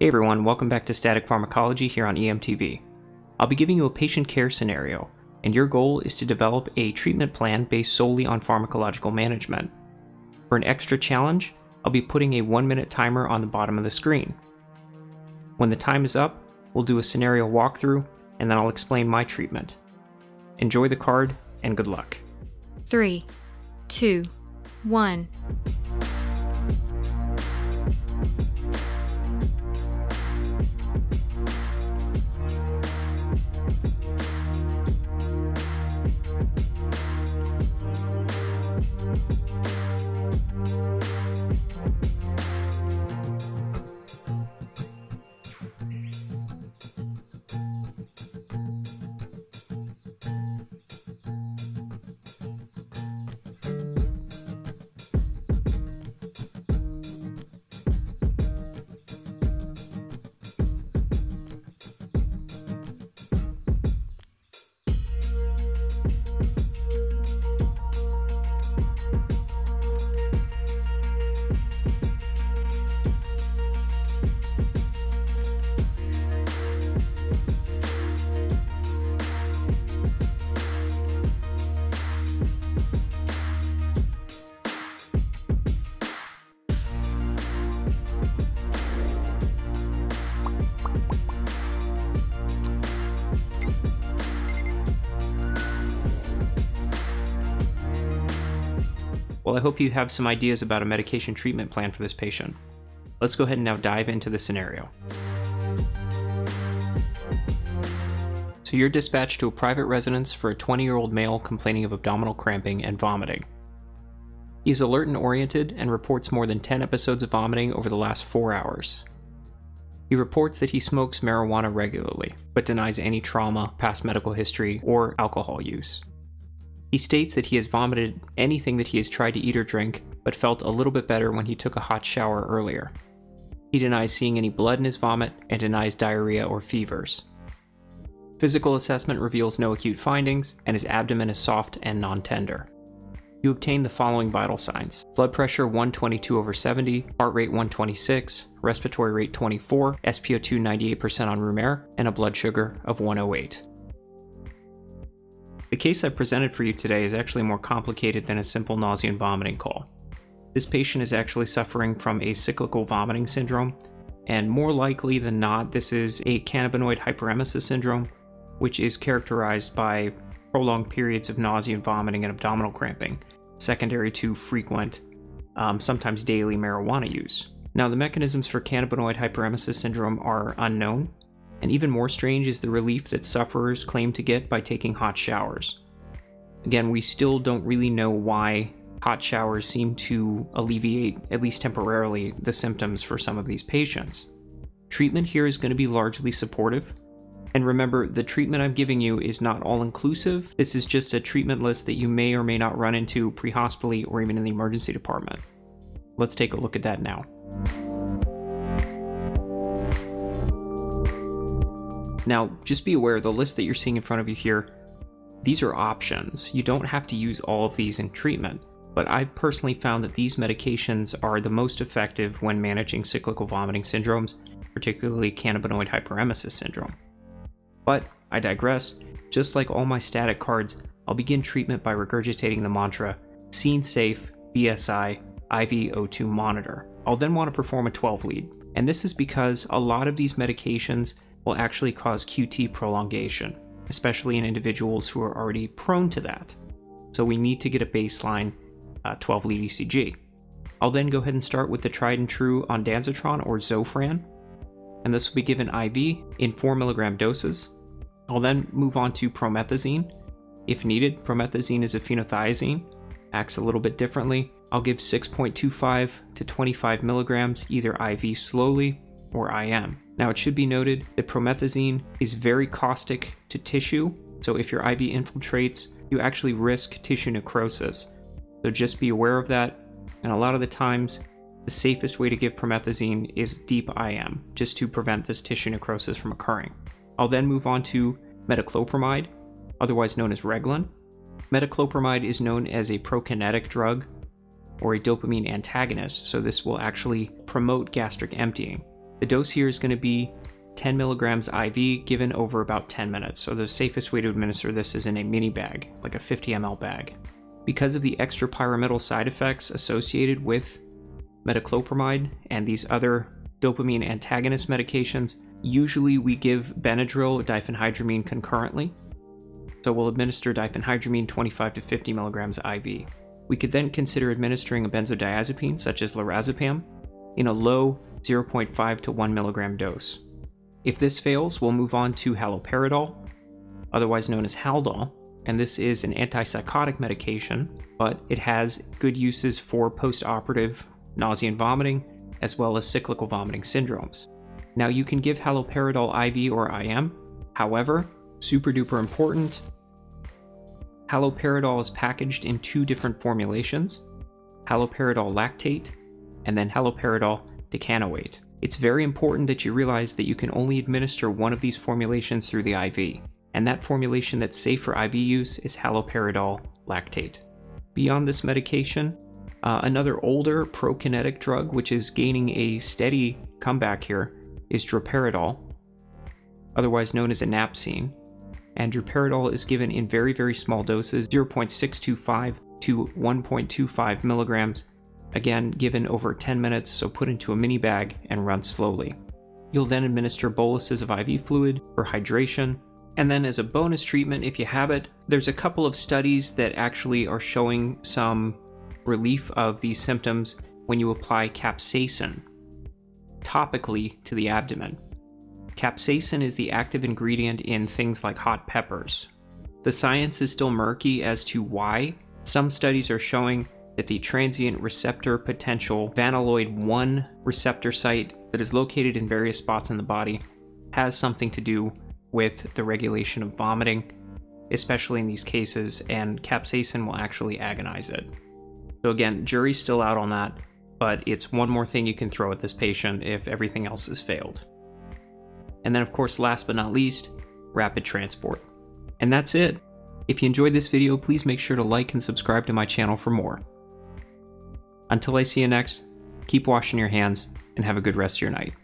Hey everyone, welcome back to Static Pharmacology here on EMTV. I'll be giving you a patient care scenario, and your goal is to develop a treatment plan based solely on pharmacological management. For an extra challenge, I'll be putting a 1-minute timer on the bottom of the screen. When the time is up, we'll do a scenario walkthrough, and then I'll explain my treatment. Enjoy the card, and good luck. 3, 2, 1. Well, I hope you have some ideas about a medication treatment plan for this patient. Let's go ahead and now dive into the scenario. So you're dispatched to a private residence for a 20-year-old male complaining of abdominal cramping and vomiting. He's alert and oriented and reports more than 10 episodes of vomiting over the last 4 hours. He reports that he smokes marijuana regularly, but denies any trauma, past medical history, or alcohol use. He states that he has vomited anything that he has tried to eat or drink, but felt a little bit better when he took a hot shower earlier. He denies seeing any blood in his vomit and denies diarrhea or fevers. Physical assessment reveals no acute findings, and his abdomen is soft and non-tender. You obtain the following vital signs: blood pressure 122/70, heart rate 126, respiratory rate 24, SpO2 98% on room air, and a blood sugar of 108. The case I presented for you today is actually more complicated than a simple nausea and vomiting call. This patient is actually suffering from a cyclical vomiting syndrome, and more likely than not, this is a cannabinoid hyperemesis syndrome, which is characterized by prolonged periods of nausea and vomiting and abdominal cramping, secondary to frequent, sometimes daily marijuana use. Now, the mechanisms for cannabinoid hyperemesis syndrome are unknown. And even more strange is the relief that sufferers claim to get by taking hot showers. Again, we still don't really know why hot showers seem to alleviate, at least temporarily, the symptoms for some of these patients. Treatment here is going to be largely supportive. And remember, the treatment I'm giving you is not all-inclusive. This is just a treatment list that you may or may not run into pre-hospitally or even in the emergency department. Let's take a look at that now. Now, just be aware, the list that you're seeing in front of you here, these are options. You don't have to use all of these in treatment, but I've personally found that these medications are the most effective when managing cyclical vomiting syndromes, particularly cannabinoid hyperemesis syndrome. But I digress. Just like all my static cards, I'll begin treatment by regurgitating the mantra, Scene Safe, BSI, IV O2 monitor. I'll then want to perform a 12 lead. And this is because a lot of these medications will actually cause QT prolongation, especially in individuals who are already prone to that. So we need to get a baseline 12 lead ECG. I'll then go ahead and start with the tried and true ondansetron or Zofran, and this will be given IV in 4 mg doses. I'll then move on to promethazine. If needed, promethazine is a phenothiazine, acts a little bit differently. I'll give 6.25 to 25 mg, either IV slowly or IM. Now, it should be noted that promethazine is very caustic to tissue, so if your IV infiltrates, you actually risk tissue necrosis. So just be aware of that, and a lot of the times, the safest way to give promethazine is deep IM, just to prevent this tissue necrosis from occurring. I'll then move on to metoclopramide, otherwise known as Reglan. Metoclopramide is known as a prokinetic drug or a dopamine antagonist, so this will actually promote gastric emptying. The dose here is going to be 10 milligrams IV given over about 10 minutes. So the safest way to administer this is in a mini bag, like a 50 ml bag. Because of the extrapyramidal side effects associated with metoclopramide and these other dopamine antagonist medications, usually we give Benadryl diphenhydramine concurrently. So we'll administer diphenhydramine 25 to 50 milligrams IV. We could then consider administering a benzodiazepine, such as lorazepam, in a low 0.5 to 1 milligram dose. If this fails, we'll move on to haloperidol, otherwise known as Haldol, and this is an antipsychotic medication, but it has good uses for post-operative nausea and vomiting, as well as cyclical vomiting syndromes. Now you can give haloperidol IV or IM. However, super duper important, haloperidol is packaged in two different formulations, haloperidol lactate and then haloperidol decanoate. It's very important that you realize that you can only administer one of these formulations through the IV, and that formulation that's safe for IV use is haloperidol lactate. Beyond this medication, another older prokinetic drug, which is gaining a steady comeback here, is droperidol, otherwise known as Inapsine. And droperidol is given in very, very small doses, 0.625 to 1.25 milligrams, again, given over 10 minutes, so put into a mini bag and run slowly. You'll then administer boluses of IV fluid for hydration. And then as a bonus treatment, if you have it, there's a couple of studies that actually are showing some relief of these symptoms when you apply capsaicin topically to the abdomen. Capsaicin is the active ingredient in things like hot peppers. The science is still murky as to why. Some studies are showing that the transient receptor potential vanilloid 1 receptor site that is located in various spots in the body has something to do with the regulation of vomiting, especially in these cases, and capsaicin will actually agonize it. So again, jury's still out on that, but it's one more thing you can throw at this patient if everything else has failed. And then of course, last but not least, rapid transport. And that's it. If you enjoyed this video, please make sure to like and subscribe to my channel for more. Until I see you next, keep washing your hands and have a good rest of your night.